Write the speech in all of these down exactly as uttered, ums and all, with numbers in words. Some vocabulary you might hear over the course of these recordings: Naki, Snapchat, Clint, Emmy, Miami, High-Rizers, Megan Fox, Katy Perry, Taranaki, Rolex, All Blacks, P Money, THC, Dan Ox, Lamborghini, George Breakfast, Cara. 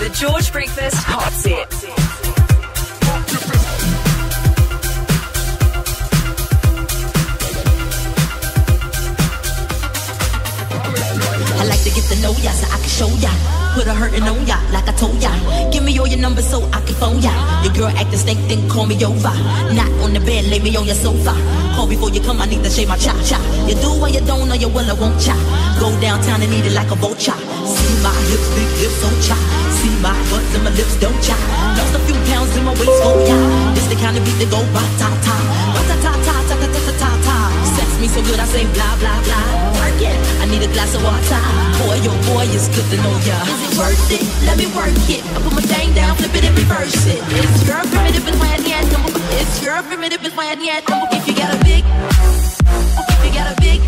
The George Breakfast Hot Set. Know ya, so I can show ya. Put a hurtin' on ya, like I told ya. Give me all your numbers so I can phone ya. Your girl actin' stank, then call me over. Not on the bed, lay me on your sofa. Call before you come, I need to shave my cha-cha. You do or you don't, or you will or won't cha. Go downtown and eat it like a vulture. See my hips, big hips, so cha. See my butts and my lips, don't cha. Lost a few pounds in my waist, oh ya. This the kind of beat that go ba-ta-ta. Ba-ta-ta-ta-ta-ta-ta-ta-ta. Sex me so good, I say blah, blah, blah. I need a glass of water. Boy, your oh boy, it's good to know ya. Is it worth it? Let me work it. I put my thing down, flip it and reverse it. It's your primitive, it's my yet. It's your primitive, it's my yet. If you got a big, if you got a big,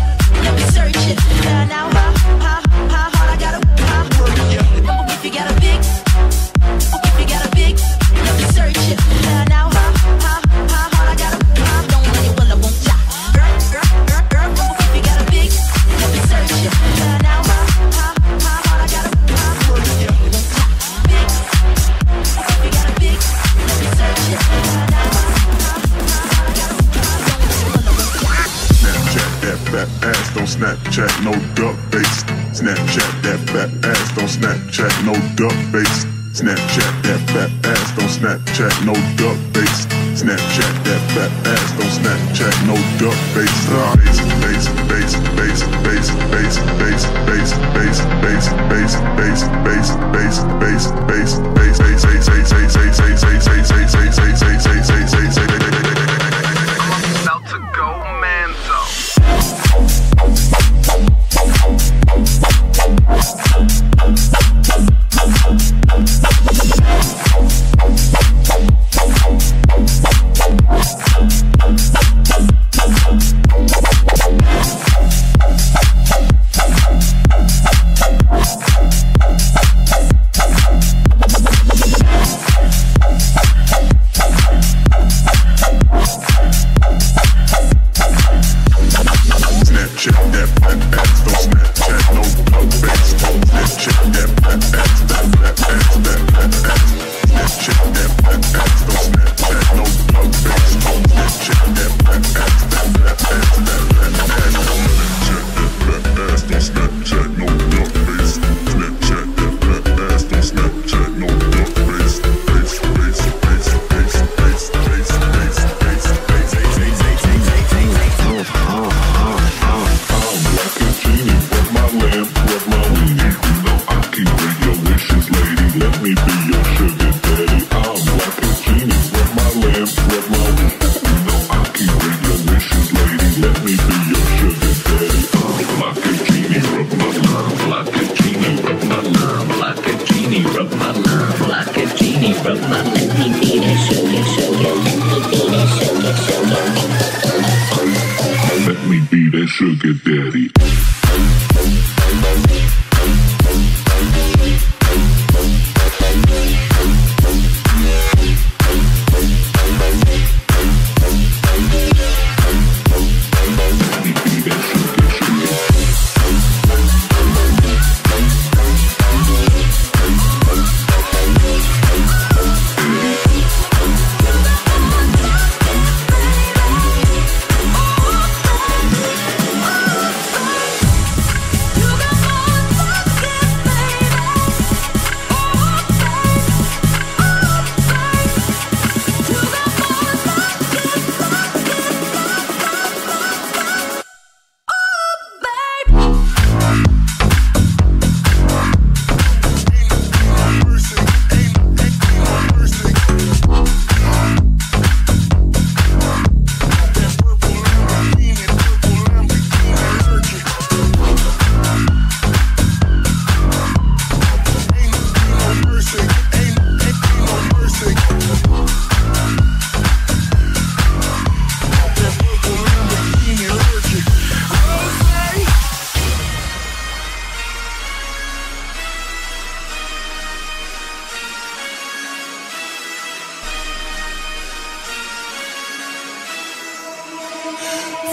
let me search it. Now, how, how, how hard I gotta work it. If you got a big, if you got a big, let me search it. Now, how, how, how hard I gotta work it. Don't let it, well, I won't ya. Girl, girl, girl, girl, if you got a big. Now, how, how, how I gotta work it. Big, if you got a big, let me search it. Now, how, how I gotta Snapchat that fat ass, don't Snapchat no duck face. Snapchat that fat ass, don't Snapchat no duck face. Snapchat that fat ass, don't Snapchat no duck face. Snapchat that fat ass, don't Snapchat no duck face. Face, face, face. Base, base, base, base, base, base, base, base, base, base, base, base, base, base, base, base, base, base, base, base, base, base, base, base, base, base, base, base, base.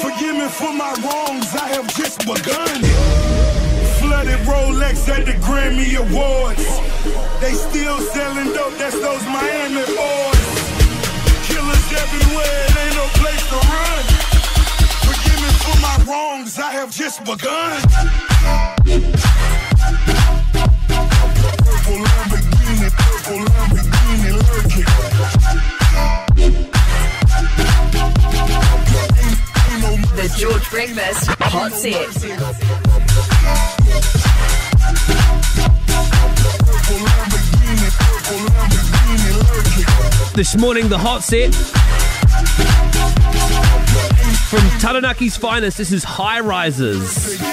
Forgive me for my wrongs, I have just begun. Flooded Rolex at the Grammy Awards. They still selling dope, that's those Miami boys. Killers everywhere, it ain't no place to run. Forgive me for my wrongs, I have just begun. Purple Lamborghini, purple Lamborghini lurking. The George Breakfast hot set. This morning, the hot set from Taranaki's finest. This is High-Rizers.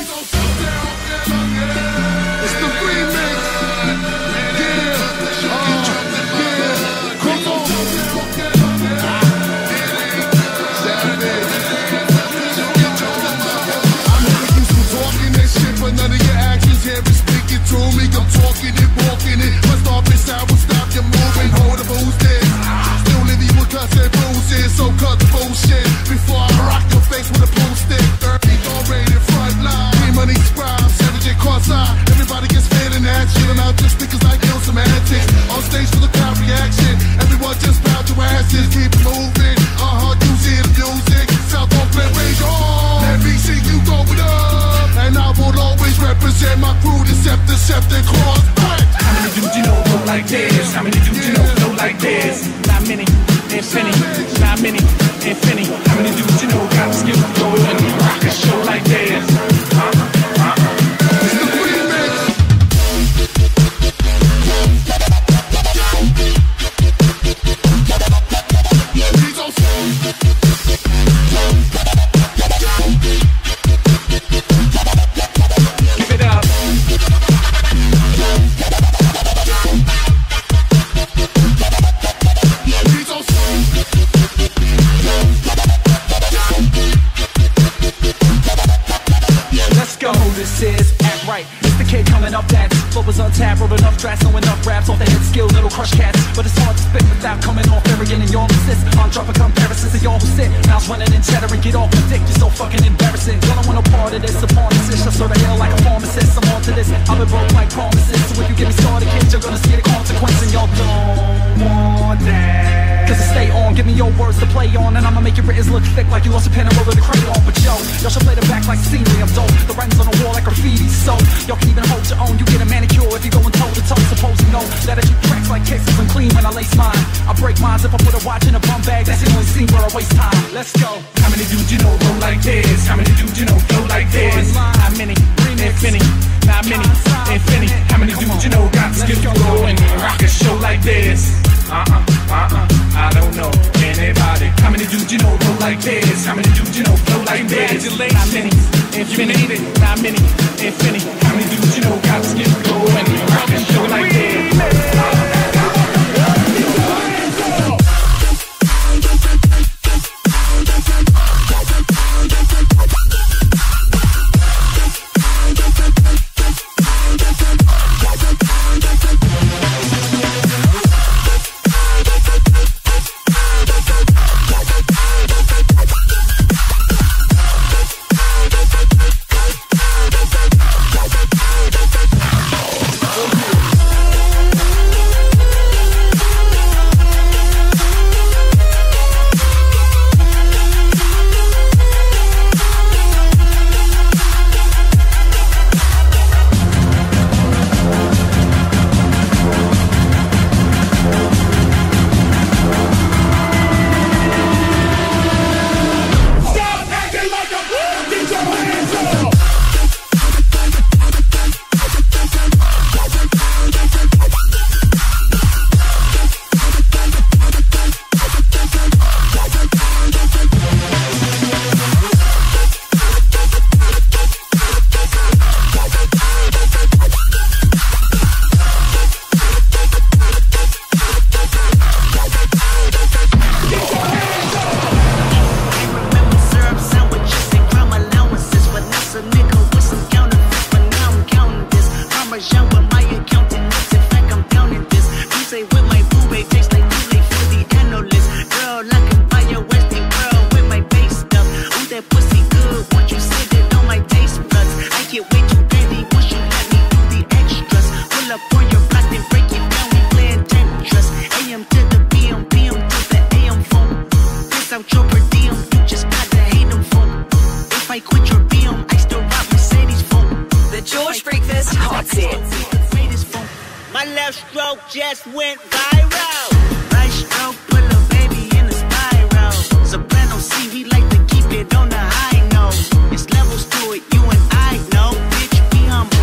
just went viral. Right stroke, put a baby in a spiral. Soprano C, we like to keep it on the high note. It's levels to it, you and I know. Bitch, be humble.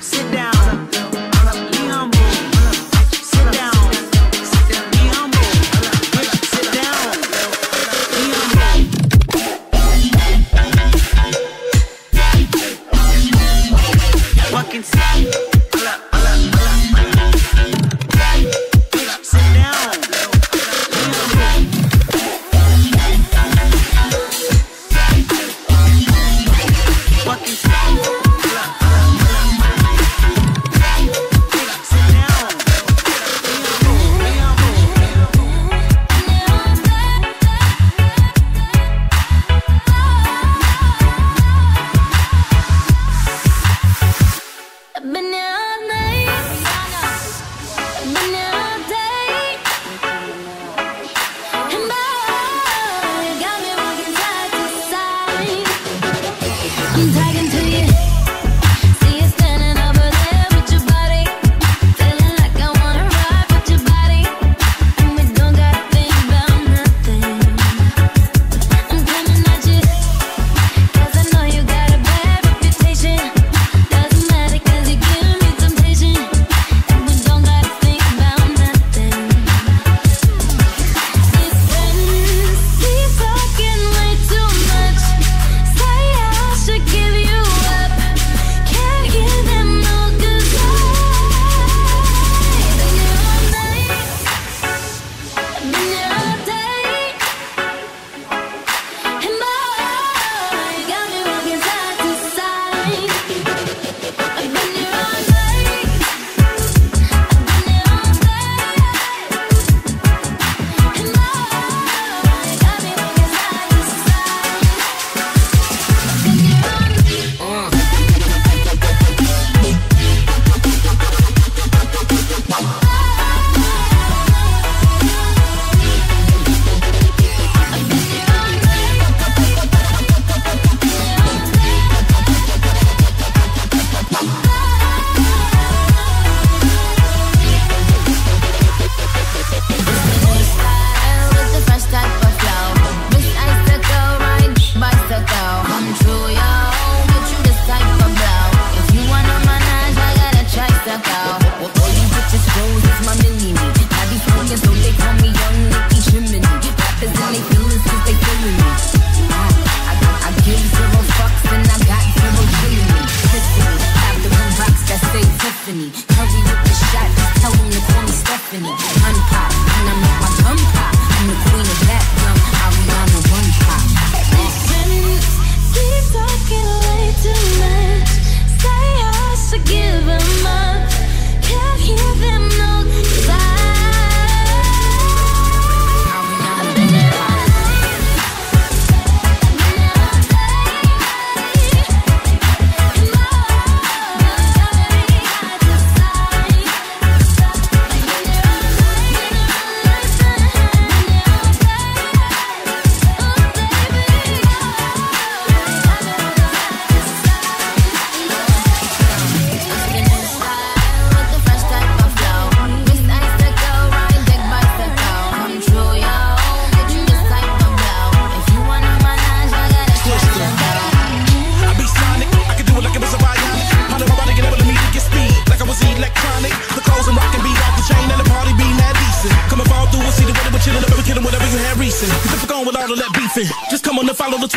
Sit down. Be humble. Sit down. Be humble. Bitch, sit down. Be humble. Fucking sit.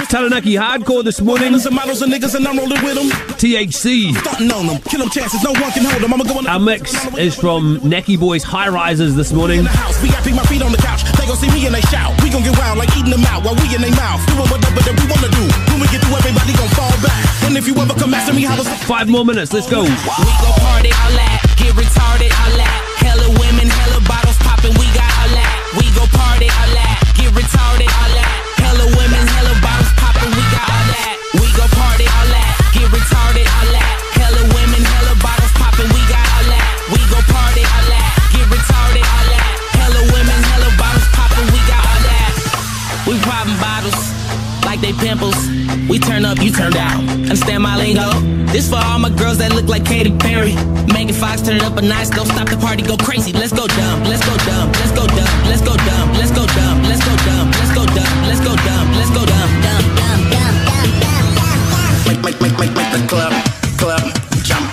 Taranaki hardcore this morning. And models and niggas and I'm rolling with them. T H C. Starting on them. Kill them chances. No one can hold them. I'm going. Our mix is from Naki Boys High-Rizers this morning. In the house. We got my feet on the couch. They gon' see me and they shout. We gon' get wild like eating them out while we in their mouth. Doing whatever that we wanna do. When we get through, everybody gon' fall back. And if you ever come after me, how was five more minutes, let's go. We go party, all that. Get retarded, all that. Hella women, hella bottles popping. We got all that. We go party, all that. Get retarded, all that. Hella women, hella bottles poppin', we got all that. We go party, all that. Get retarded, all that. Hella women, hella bottles poppin', we got all that. We go party, all that. Get retarded, all that. Hella women, hella bottles poppin', we got all that. We poppin' bottles. like they pimples. We turn up, you turn down. Understand my lingo? This for all my girls that look like Katy Perry. Megan Fox, turn it up a nice. Don't stop the party, go crazy. Let's go dumb, let's go dumb, let's go dumb, let's go dumb, let's go dumb, let's go dumb, let's go dumb, let's go dumb, let's go dumb, dumb, dumb, dumb, dumb, dumb, dumb. Make, make, make, make, make the club, club, jump.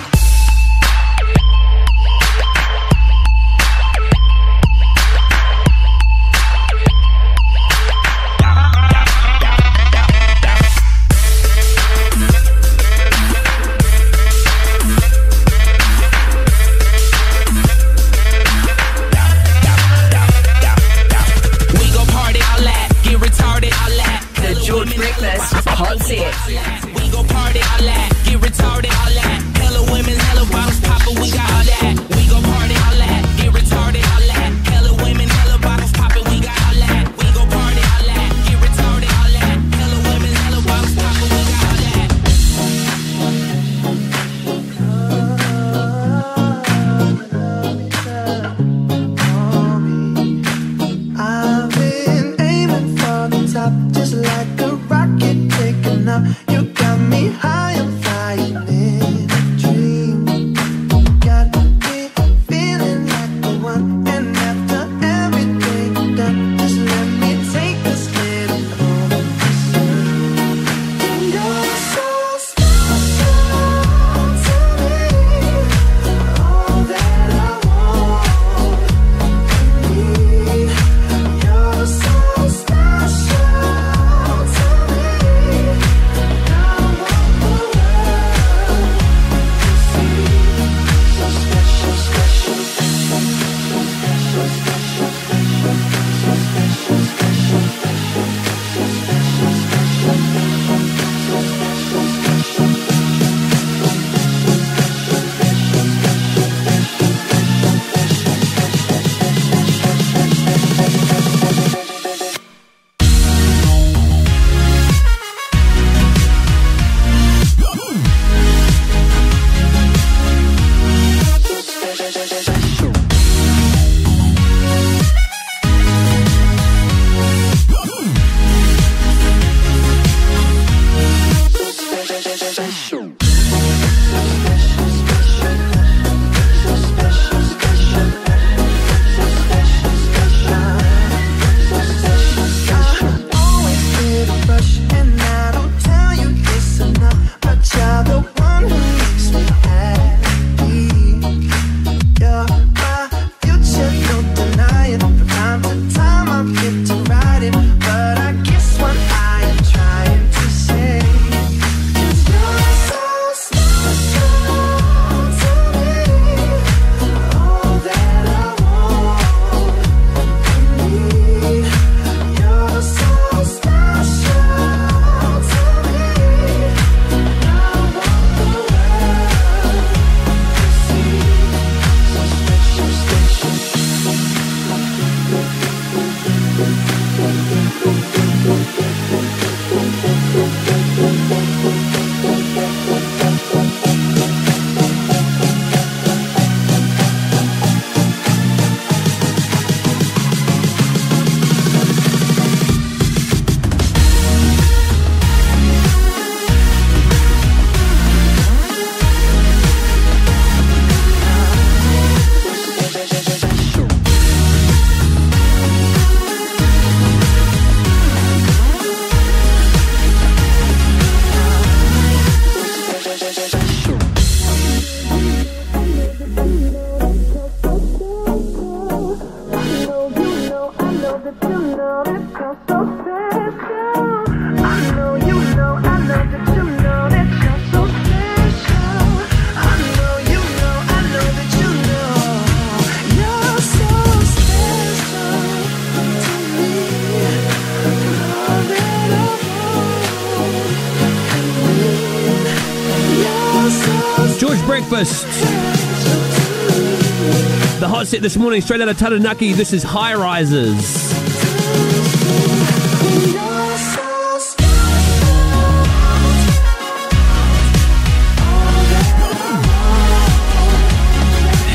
The hot set this morning, straight out of Taranaki. This is High-Rizers.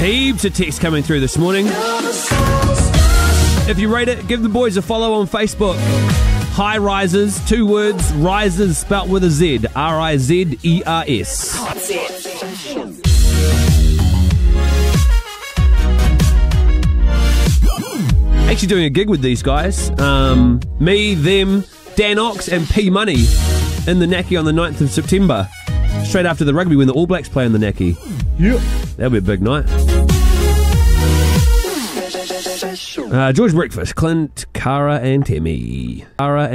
Heaps of texts coming through this morning. If you rate it, give the boys a follow on Facebook. High-Rizers, two words, risers spelt with a Z, R I Z E R S. That's it. Actually doing a gig with these guys, um, me, them, Dan Ox and P Money in the Naki on the ninth of September, straight after the rugby when the All Blacks play in the Naki. Yep. That'll be a big night. Uh, George Breakfast, Clint, Cara and Emmy. Cara and